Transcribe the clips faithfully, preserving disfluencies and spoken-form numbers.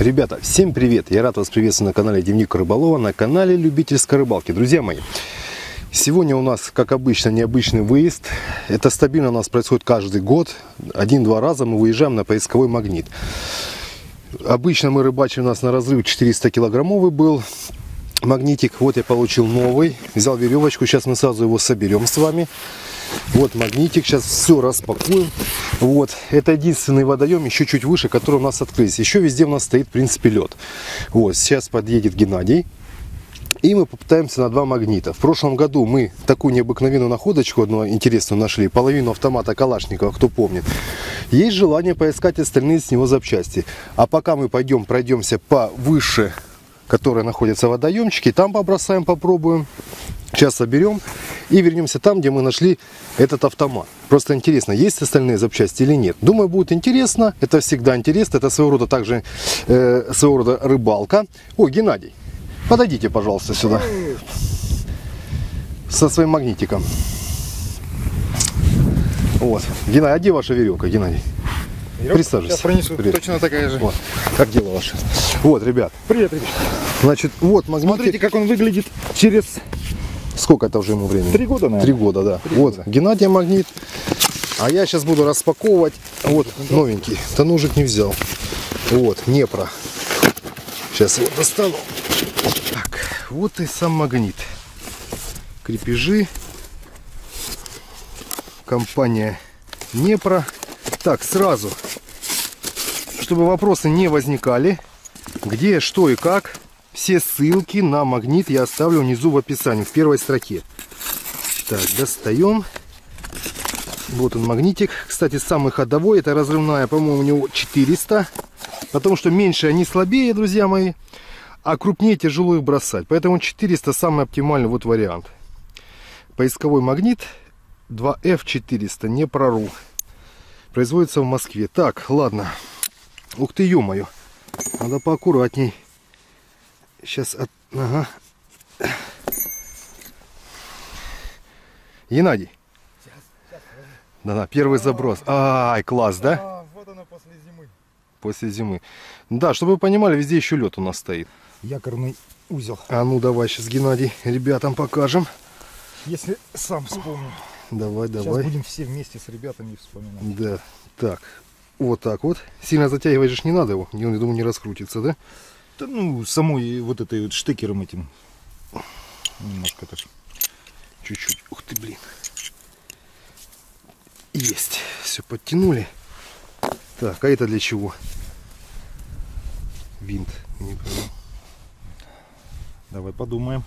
Ребята, всем привет! Я рад вас приветствовать на канале Дневник Рыболова, на канале любительской рыбалки. Друзья мои, сегодня у нас, как обычно, необычный выезд. Это стабильно у нас происходит каждый год. Один-два раза мы выезжаем на поисковой магнит. Обычно мы рыбачим, у нас на разрыв четыреста килограммовый был магнитик. Вот я получил новый, взял веревочку, сейчас мы сразу его соберем с вами. Вот магнитик, сейчас все распакуем. Вот, это единственный водоем еще чуть выше, который у нас открылся. Еще везде у нас стоит, в принципе, лед. Вот, сейчас подъедет Геннадий. И мы попытаемся на два магнита. В прошлом году мы такую необыкновенную находочку, одну интересную, нашли. Половину автомата Калашникова, кто помнит. Есть желание поискать остальные с него запчасти. А пока мы пойдем, пройдемся повыше, которые находятся водоемчики. Там побросаем, попробуем. Сейчас соберем и вернемся там, где мы нашли этот автомат. Просто интересно, есть остальные запчасти или нет. Думаю, будет интересно. Это всегда интересно. Это своего рода также э, своего рода рыбалка. О, Геннадий, подойдите, пожалуйста, сюда. Со своим магнитиком. Вот. Геннадий, а где ваша веревка, Геннадий? Присаживайся. Принесу. Точно такая же. Вот. Как дело ваше? Вот, ребят. Привет, ребят. Значит, вот магнитик. Смотрите, как он выглядит через... Сколько это уже ему времени? Три года, наверное. Три года, да. Три вот, года. Геннадий магнит. А я сейчас буду распаковывать. Вот, новенький. Да ножик не взял. Вот, Непра. Сейчас его достану. Так, вот и сам магнит. Крепежи. Компания Непра. Так, сразу, чтобы вопросы не возникали, где, что и как. Все ссылки на магнит я оставлю внизу в описании, в первой строке. Так, достаем. Вот он, магнитик. Кстати, самый ходовой. Это разрывная, по-моему, у него четыреста. Потому что меньше они слабее, друзья мои. А крупнее тяжело их бросать. Поэтому четыреста самый оптимальный вот вариант. Поисковой магнит два эф четыреста. Не прору. Производится в Москве. Так, ладно. Ух ты, ё-моё. Надо поаккуратней. Сейчас, от... ага. Геннадий. Да-да, первый заброс. Ай, класс, да? А, вот оно после зимы. После зимы. Да, чтобы вы понимали, везде еще лед у нас стоит. Якорный узел. А ну давай сейчас, Геннадий, ребятам покажем. Если сам вспомню. Давай, давай. Сейчас будем все вместе с ребятами вспоминать. Да, так, вот так вот. Сильно затягивать же не надо его, он, я думаю, не раскрутится, да? Ну, самой вот этой вот штекером этим. Немножко так. Чуть-чуть. Ух ты, блин. Есть. Все, подтянули. Так, а это для чего? Винт. Не понял. Давай подумаем.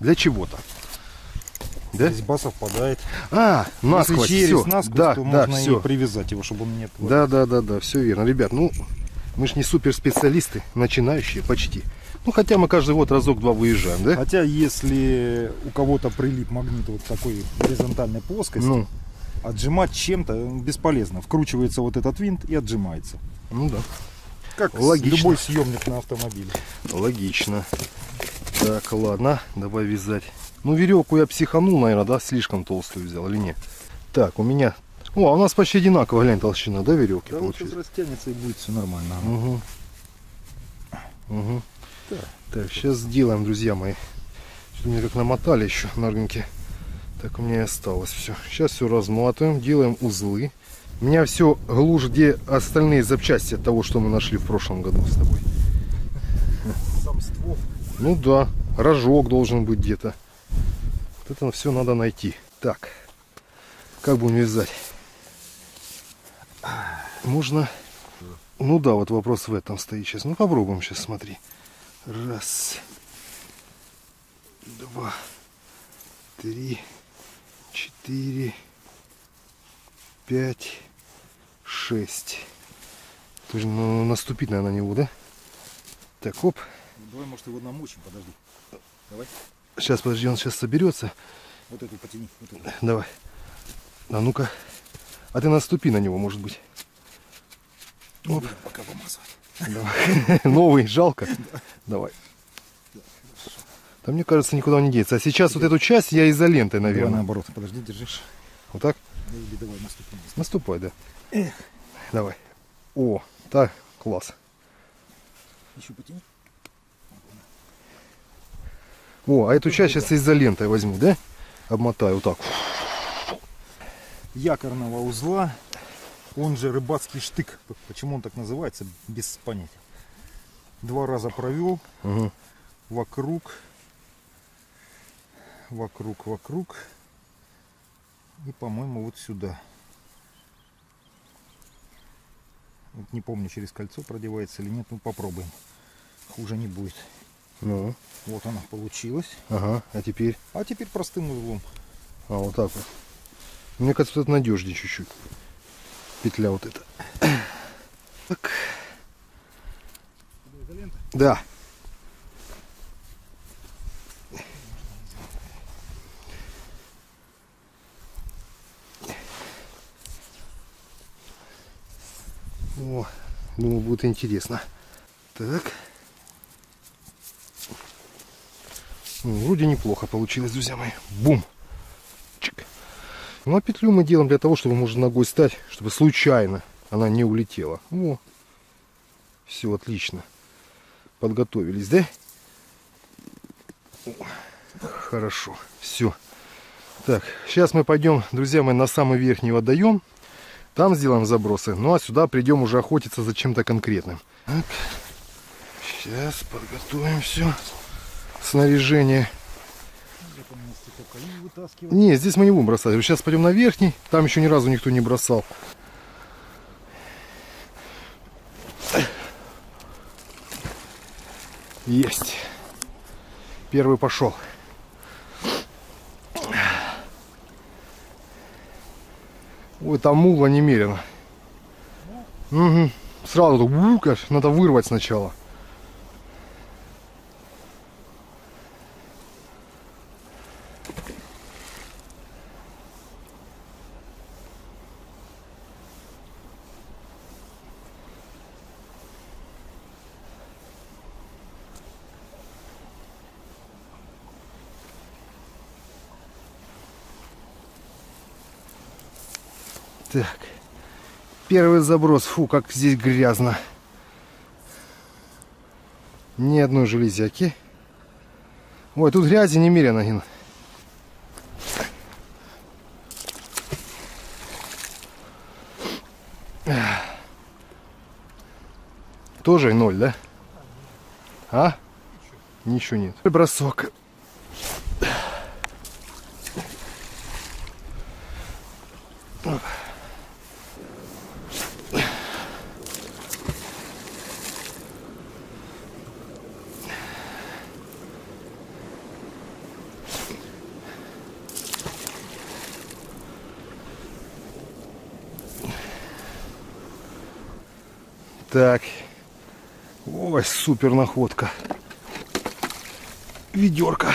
Для чего-то. Да? Резьба совпадает. А, насквозь. Если через насквозь, да, то да, можно все. И привязать его, чтобы он не отвалил. Да, да, да, да, все верно. Ребят, ну... Мы же не суперспециалисты, начинающие почти. Ну, хотя мы каждый год разок-два выезжаем, да? Хотя, если у кого-то прилип магнит вот такой горизонтальной плоскости, ну, отжимать чем-то бесполезно. Вкручивается вот этот винт и отжимается. Ну да. Как логично. Любой съемник на автомобиле. Логично. Так, ладно, давай вязать. Ну, веревку я психанул, наверное, да? Слишком толстую взял или нет? Так, у меня... О, а у нас почти одинаково, глянь, толщина, да, веревки? Да, вот сейчас растянется и будет все нормально. Угу. Угу. Да. Так, сейчас сделаем, друзья мои. Что-то мне как намотали еще на рынке. Так у меня и осталось все. Сейчас все разматываем, делаем узлы. У меня все глушь, где остальные запчасти от того, что мы нашли в прошлом году с тобой. Сам ствол. Ну да, рожок должен быть где-то. Вот это все надо найти. Так, как будем вязать? Можно, ну да, вот вопрос в этом стоит сейчас. Ну попробуем сейчас, смотри. Раз, два, три, четыре, пять, шесть. Тоже ну, наступить, наверное, на него, да? Так, оп. Ну, давай, может, его намочим, подожди. Давай. Сейчас, подожди, он сейчас соберется. Вот эту потяни. Вот эту. Давай. А ну-ка. А ты наступи на него, может быть. Оп. Пока помазывать. Новый, жалко. Давай. Да, мне кажется, никуда он не деется. А сейчас вот эту часть я изолентой, наверное. Давай наоборот. Подожди, держишь. Вот так? Или давай наступай. Наступай, да. Давай. О, Так, класс. Еще потяни. О, а эту часть сейчас изолентой возьму, да? Обмотаю вот так. Якорного узла, он же рыбацкий штык. Почему он так называется, без понятия. Два раза провел. Угу. Вокруг. Вокруг, вокруг. И, по-моему, вот сюда. Вот не помню, через кольцо продевается или нет. Ну, попробуем. Хуже не будет. Ну. Вот она получилась. Ага, а теперь? А теперь простым узлом. А, вот так вот. Мне кажется, это надежнее чуть-чуть. Петля вот эта. Так. Изолента? Да. О, думаю, будет интересно. Так. Ну, вроде неплохо получилось, друзья мои. Бум. Чик. Ну, а петлю мы делаем для того, чтобы можно ногой стать, чтобы случайно она не улетела. О, все отлично. Подготовились, да? О, хорошо, все. Так, сейчас мы пойдем, друзья мои, на самый верхний водоем. Там сделаем забросы. Ну, а сюда придем уже охотиться за чем-то конкретным. Так. Сейчас подготовим все. Снаряжение. Не, здесь мы не будем бросать. Сейчас пойдем на верхний. Там еще ни разу никто не бросал. Есть. Первый пошел. Ой, там угла немерено. Угу. Сразу так, надо вырвать сначала. Так, первый заброс. Фу, как здесь грязно. Ни одной железяки. Ой, тут грязи немерено. Тоже ноль, да? А? Ничего нет. Бросок. Так, ой, супер находка, ведерко.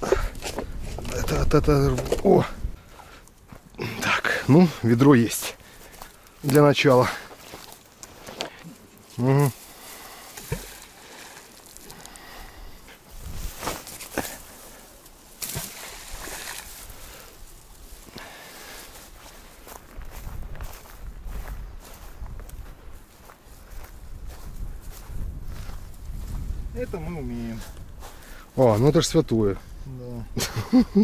Это, это, это, о, так, ну, ведро есть для начала. Угу. Это мы умеем. О, ну это же святое. Да.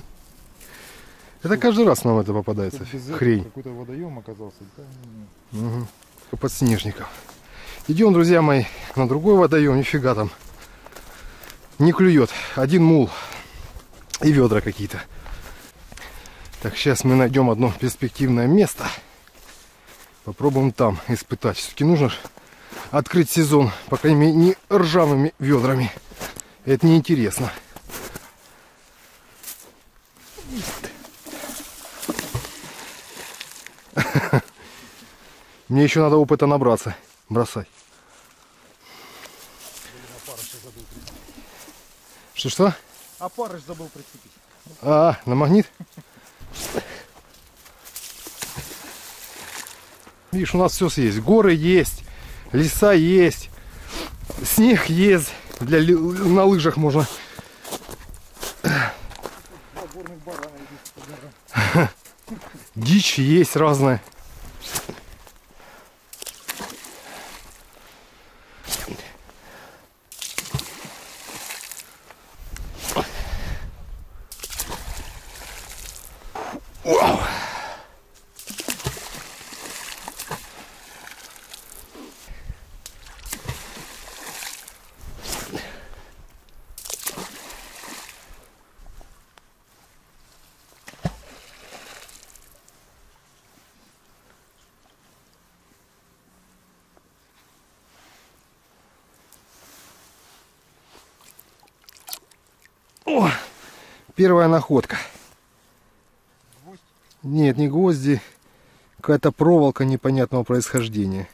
Это каждый раз нам это попадается. Хрень. Какой-то водоем оказался. Угу. Подснежников. Идем, друзья мои, на другой водоем. Нифига там. Не клюет. Один мул. И ведра какие-то. Так, сейчас мы найдем одно перспективное место. Попробуем там испытать. Все-таки нужно открыть сезон, по крайней мере, не ржавыми ведрами. Это неинтересно. Мне еще надо опыта набраться. Бросай. Что-что? Опарыш забыл прицепить. А, на магнит? Видишь, у нас все есть. Горы есть. Леса есть, снег есть, для, на лыжах можно. Дичь есть разная. Вау! О, первая находка. Гвозди? Нет, не гвозди. Какая-то проволока непонятного происхождения.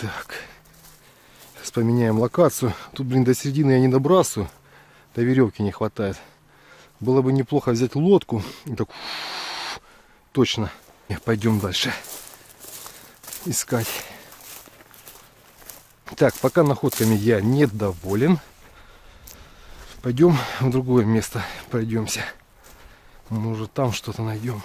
Так, сейчас поменяем локацию. Тут, блин, до середины я не добрасываю, до веревки не хватает. Было бы неплохо взять лодку. И так, точно. Пойдем дальше искать. Так, пока находками я недоволен. Пойдем в другое место, пройдемся. Может, там что-то найдем.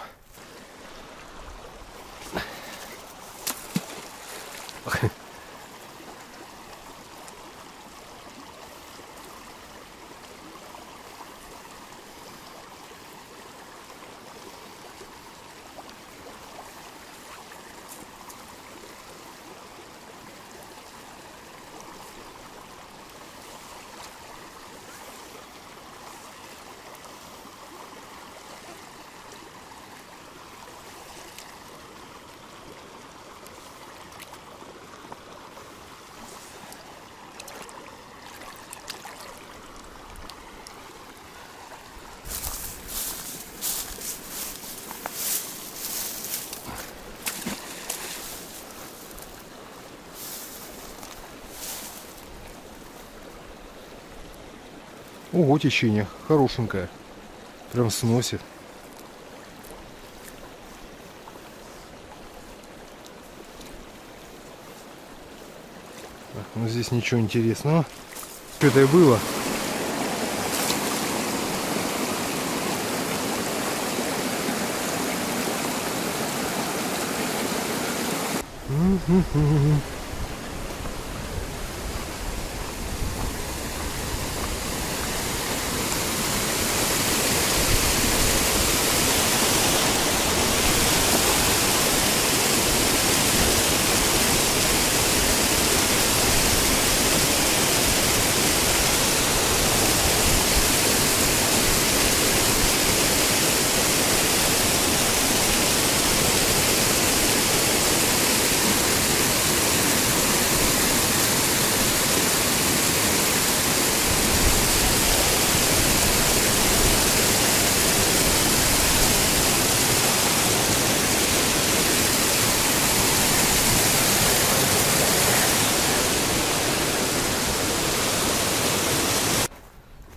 Ого, течение хорошенькое, прям сносит. Так, ну здесь ничего интересного. Что это и было?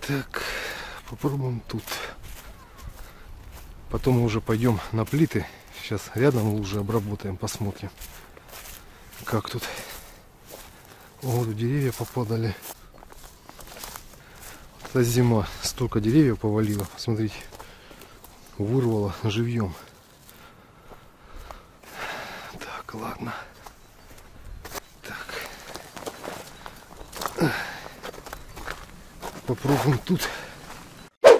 Так, попробуем тут. Потом мы уже пойдем на плиты. Сейчас рядом лужи обработаем, посмотрим, как тут. О, деревья попадали. Это зима. Столько деревьев повалило. Смотрите, вырвало живьем. Так, ладно. Так. Попробуем тут. Так.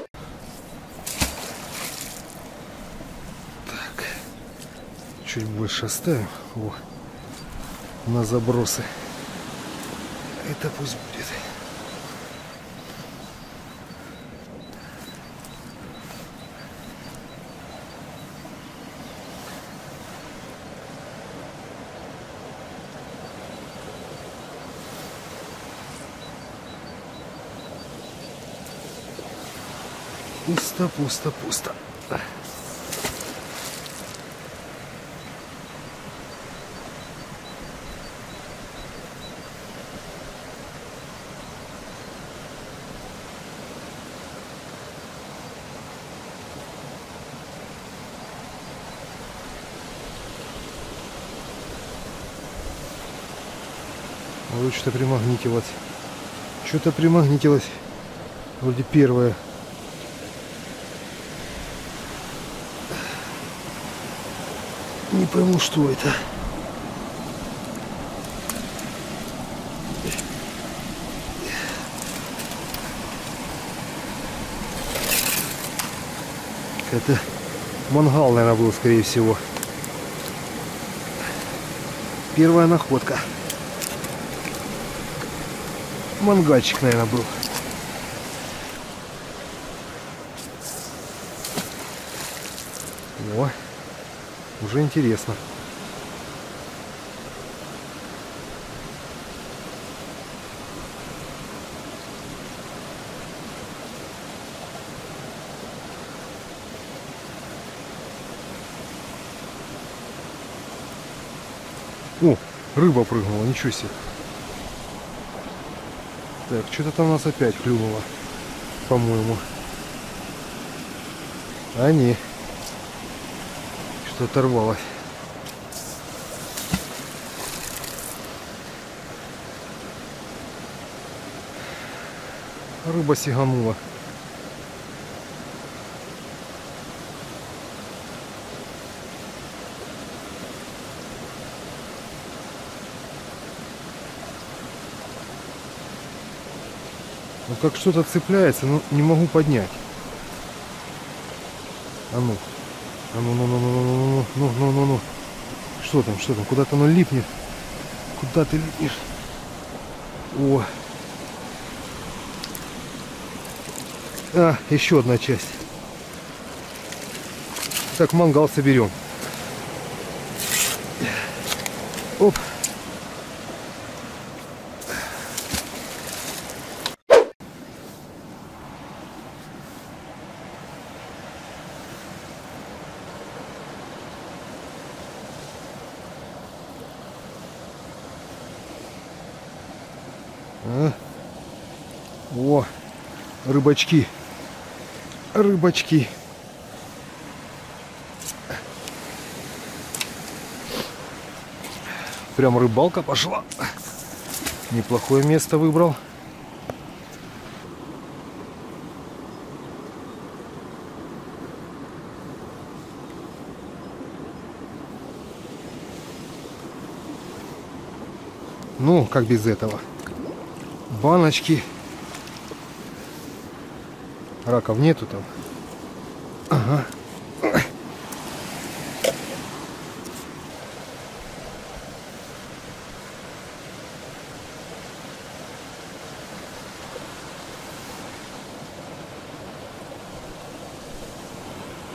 Чуть больше оставим. О, на забросы. Это пусть будет. Пусто, пусто, пусто. Лучше-то примагнитилось. Что-то примагнитилось. Вроде первое. Не пойму, что это. Это мангал, наверное, был, скорее всего. Первая находка. Мангальчик, наверное, был. О, уже интересно. О, рыба прыгнула, ничего себе. Так, что-то там у нас опять клюнуло, по-моему. А не, что оторвалось. Рыба сиганула. Ну как что-то цепляется, но не могу поднять. А ну, а ну, ну, ну, ну, ну, ну, ну, ну, ну, что там, что там, куда-то оно липнет, куда ты липнешь? О, а еще одна часть. Так, мангал соберем. Оп. О, рыбачки, рыбачки. Прям рыбалка пошла. Неплохое место выбрал. Ну, как без этого? Баночки. Раков нету там. Ага.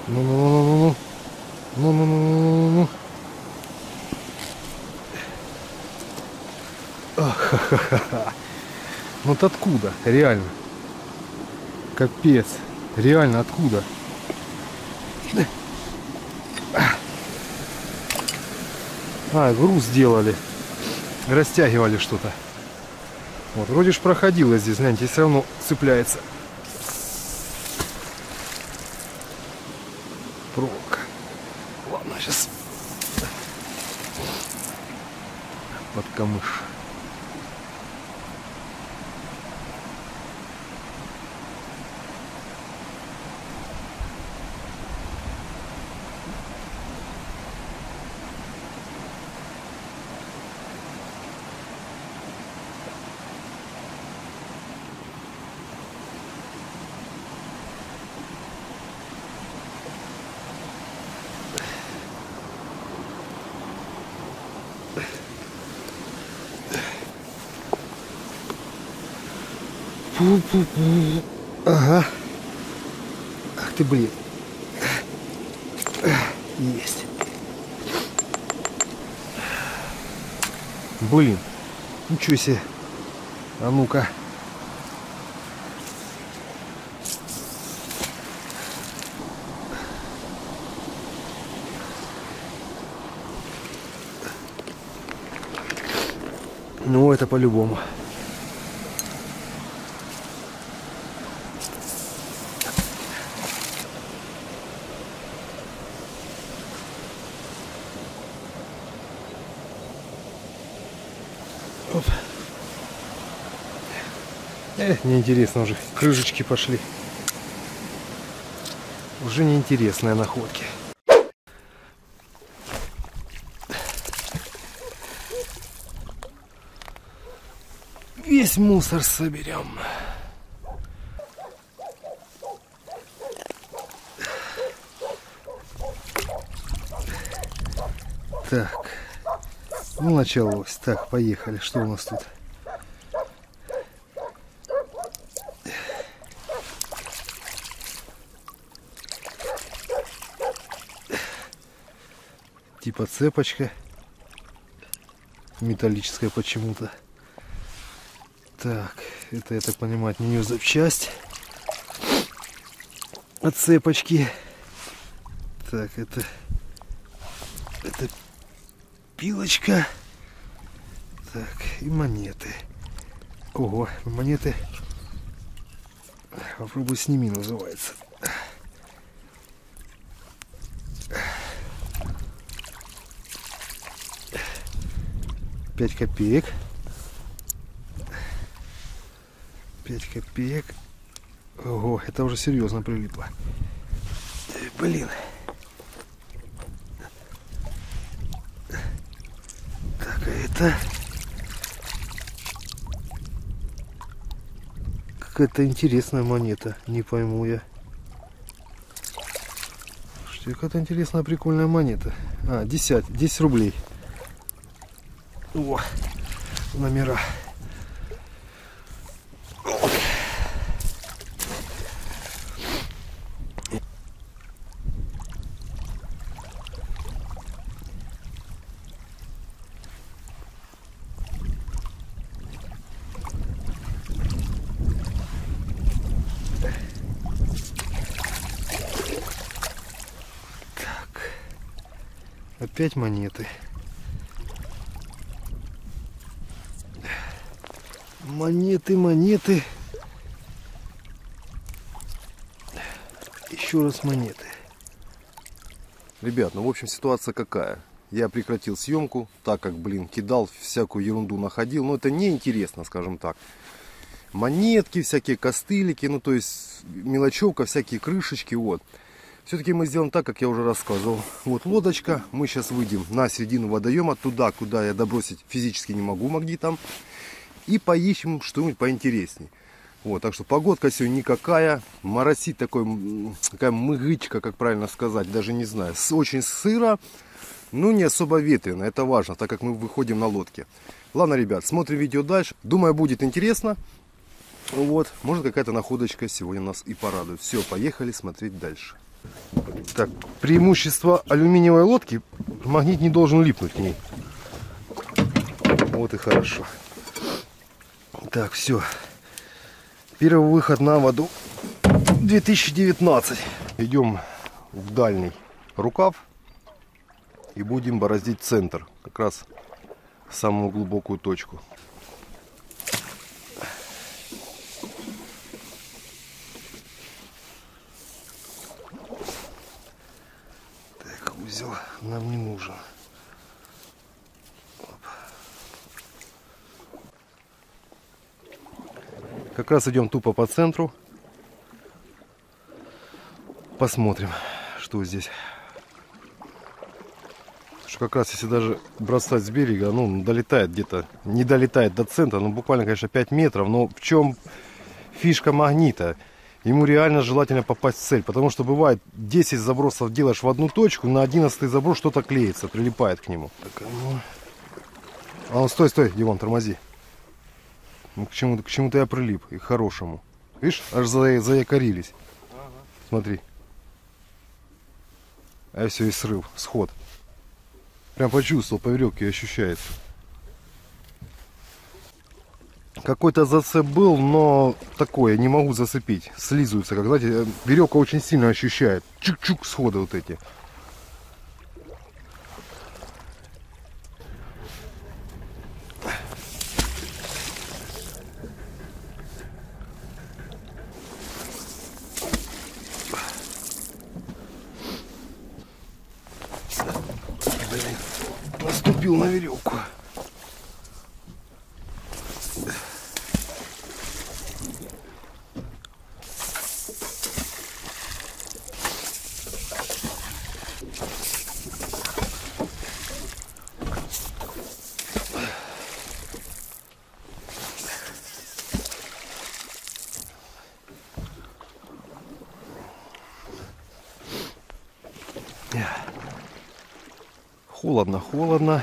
Ну-ну-ну-ну-ну. Ну-ну-ну-ну-ну. Ха-ха-ха-ха. Вот откуда? Реально. Капец, реально откуда? А, груз делали, растягивали что-то. Вот, вроде ж проходило здесь, знаете, все равно цепляется. Проволока. Ладно, сейчас. Под камыш. Ага. Ах ты, блин. Есть. Блин. Ничего себе. А ну-ка. Ну, это по-любому. Оп. Эх, неинтересно уже. Крышечки пошли. Уже неинтересные находки. Весь мусор соберем. Так, ну началось. Так, поехали. Что у нас тут? Типа цепочка металлическая почему-то. Так, это, я так понимаю, от нее запчасть от цепочки. Так, это это пилочка. Так, и монеты. Ого, монеты. Попробуй сними, называется. пять копеек. пять копеек. Ого, это уже серьезно прилипло. Блин. Так, а это... Какая-то интересная монета. Не пойму я. Что, какая-то интересная, прикольная монета. А, десять рублей. О, номера. Так, опять монеты. Монеты, монеты. Еще раз монеты. Ребят, ну в общем ситуация какая. Я прекратил съемку, так как, блин, кидал, всякую ерунду находил. Но это неинтересно, скажем так. Монетки, всякие костылики, ну то есть мелочевка, всякие крышечки, вот. Все-таки мы сделаем так, как я уже рассказывал. Вот лодочка, мы сейчас выйдем на середину водоема, туда, куда я добросить физически не могу магнитом. И поищем что-нибудь поинтереснее. Вот, так что погодка сегодня никакая. Моросит такой, такая мыгычка, как правильно сказать, даже не знаю. Очень сыро, но не особо ветрено. Это важно, так как мы выходим на лодке. Ладно, ребят, смотрим видео дальше. Думаю, будет интересно. Вот, может какая-то находочка сегодня нас и порадует. Все, поехали смотреть дальше. Так, преимущество алюминиевой лодки. Магнит не должен липнуть к ней. Вот и хорошо. Так, все. Первый выход на воду две тысячи девятнадцать. Идем в дальний рукав и будем бороздить центр. Как раз самую глубокую точку. Так, узел нам не нужен. Как раз идем тупо по центру. Посмотрим, что здесь. Потому что как раз если даже бросать с берега, ну, долетает где-то. Не долетает до центра, ну, буквально, конечно, пять метров. Но в чем фишка магнита? Ему реально желательно попасть в цель. Потому что бывает, десять забросов делаешь в одну точку, на одиннадцатый заброс что-то клеится, прилипает к нему. Так, ну... А ну, стой, стой, Димон, тормози. Ну, к чему-то к чему-то я прилип, и к хорошему. Видишь, аж за, заякорились. Ага. Смотри. А я все и срыл, сход. Прям почувствовал, по веревке ощущается. Какой-то зацеп был, но такое, не могу зацепить. Слизываются, как, знаете, веревка очень сильно ощущает. Чук-чук, сходы вот эти. Наступил на веревку. холодно, холодно.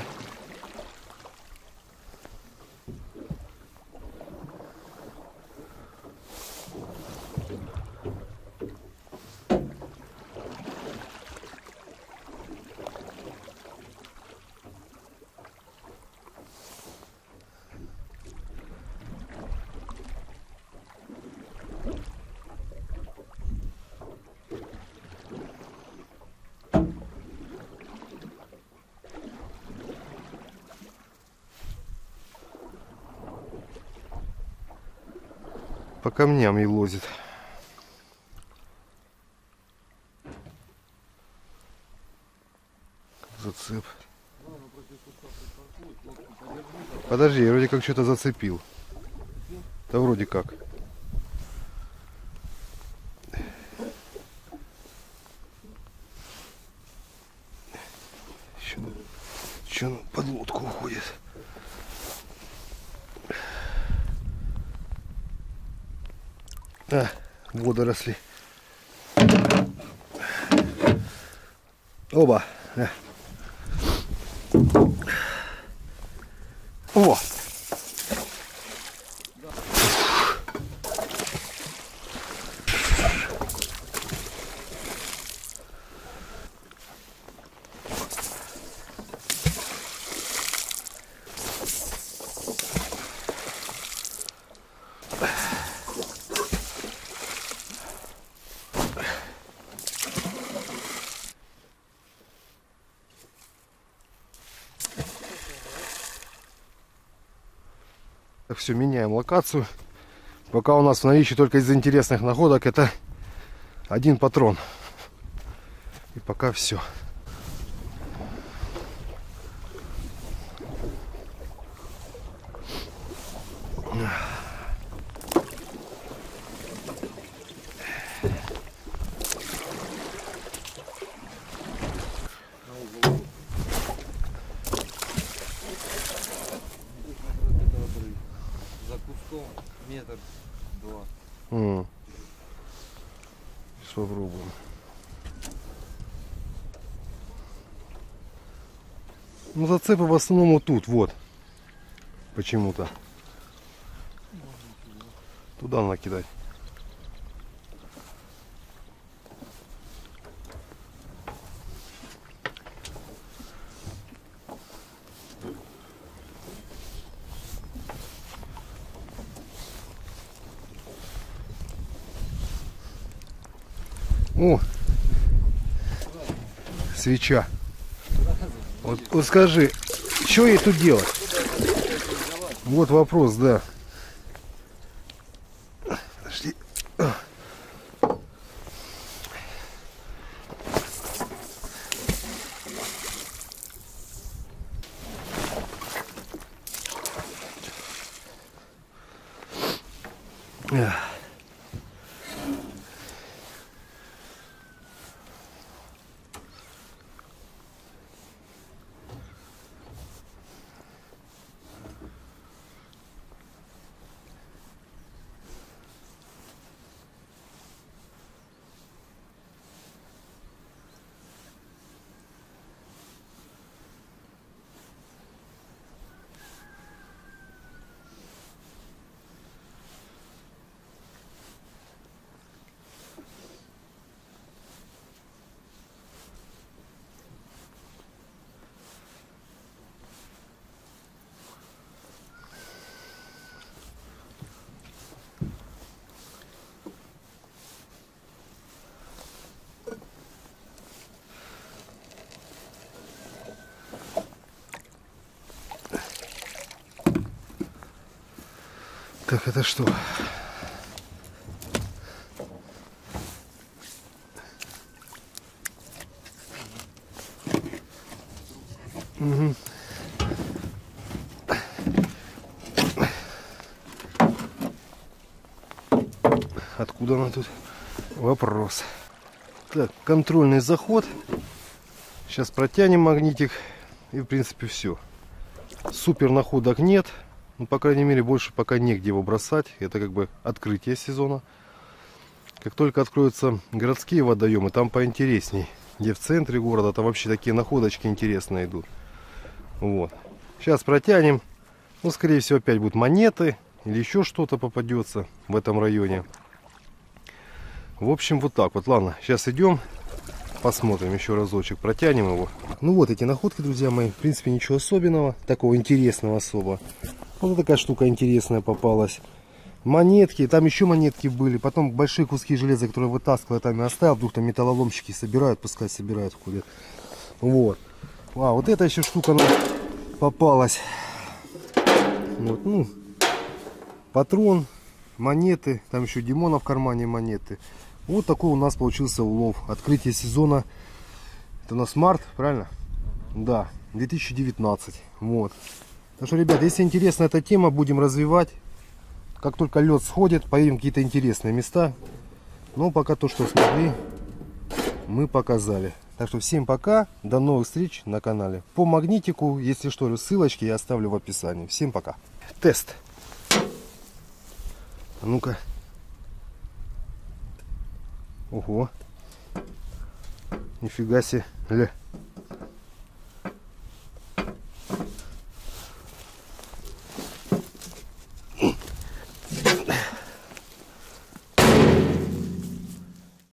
По камням и лозит. Зацеп. Подожди, я вроде как что-то зацепил. Да вроде как. Что под лодку уходит? А, водоросли. Оба. О! Все, меняем локацию. Пока у нас в наличии только из интересных находок это один патрон. И пока все. метр два. Mm. Сейчас попробуем. Ну, зацепы в основном вот тут, вот. Почему-то. Туда накидать. О, свеча. Вот, вот скажи, что ей тут делать? Вот вопрос, да. Подожди. Так, это что? Угу. Откуда она тут? Вопрос. Так, контрольный заход. Сейчас протянем магнитик. И, в принципе, все. Супер находок нет. Ну, по крайней мере, больше пока негде его бросать. Это как бы открытие сезона. Как только откроются городские водоемы, там поинтересней где в центре города, там вообще такие находочки интересные идут. Вот. Сейчас протянем. Ну, скорее всего, опять будут монеты или еще что-то попадется в этом районе. В общем, вот так вот. Ладно, сейчас идем, посмотрим еще разочек, протянем его. Ну вот эти находки, друзья мои, в принципе, ничего особенного, такого интересного особо. Вот такая штука интересная попалась. Монетки, там еще монетки были, потом большие куски железа, которые вытаскивал, я там и оставил, вдруг там металлоломщики собирают, пускай собирают, ходят. Вот. А, вот эта еще штука нам попалась. Вот, ну, патрон, монеты, там еще Димона в кармане монеты. Вот такой у нас получился улов. Открытие сезона. Это у нас март, правильно? Да, две тысячи девятнадцать. Вот. Так что, ребята, если интересна эта тема, будем развивать. Как только лед сходит, поедем в какие-то интересные места. Но пока то, что смогли, мы показали. Так что всем пока. До новых встреч на канале. По магнитику, если что, ссылочки я оставлю в описании. Всем пока. Тест. А ну-ка. Ого, нифига себе.